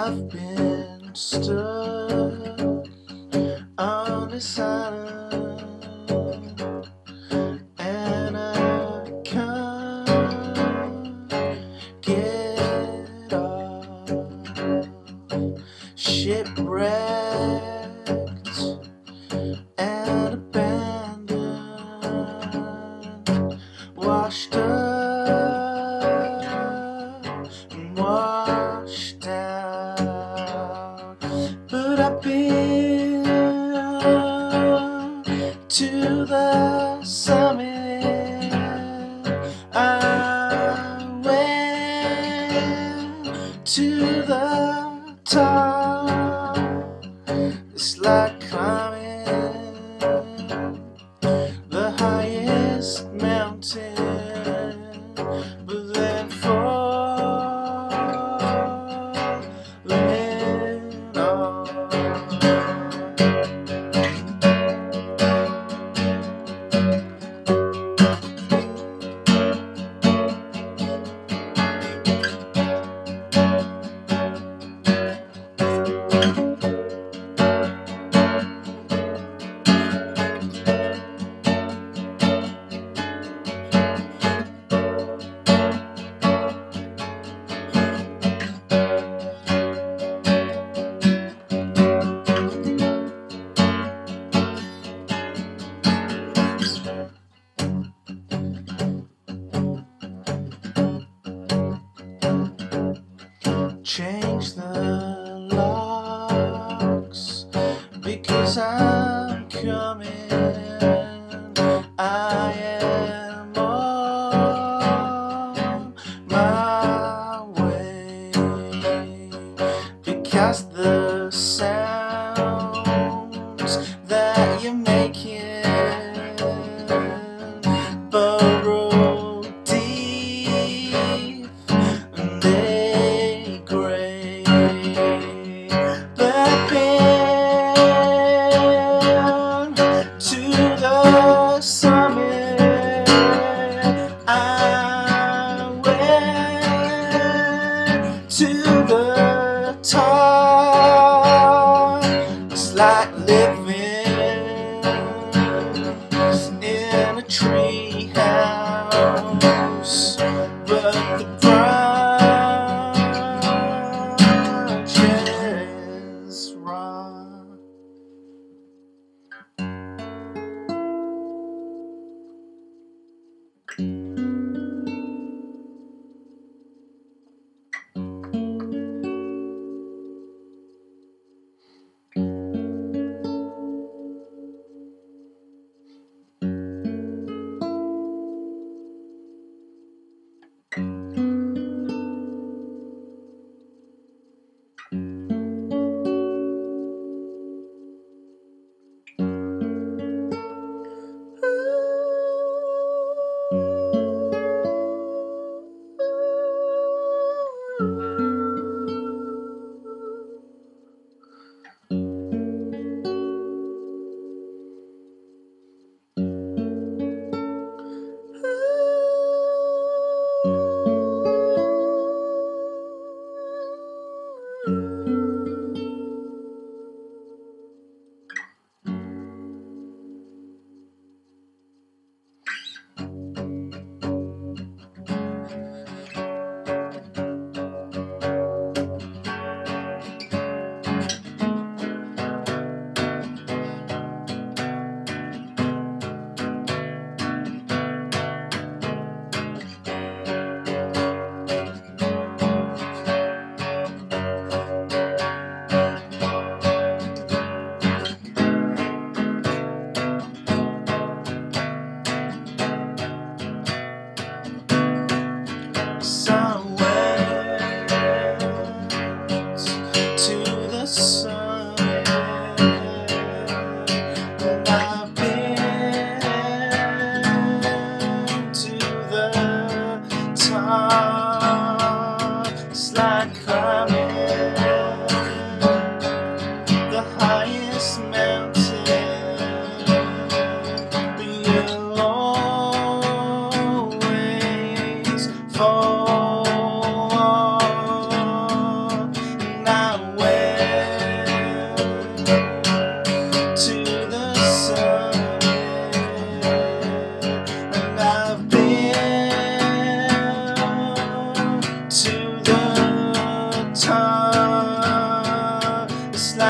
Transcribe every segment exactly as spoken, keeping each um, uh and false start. I've been stuck on this island, and I can't get off. Shipwrecked and abandoned, washed up and washed down. But I've been to the summit. I went to the top. It's like climbing the highest mountain, but then falling off. Thank you.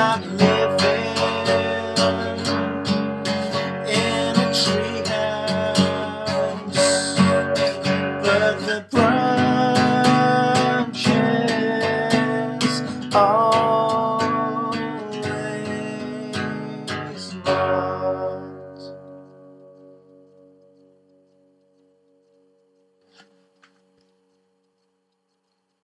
I'm living in a treehouse, but the branches are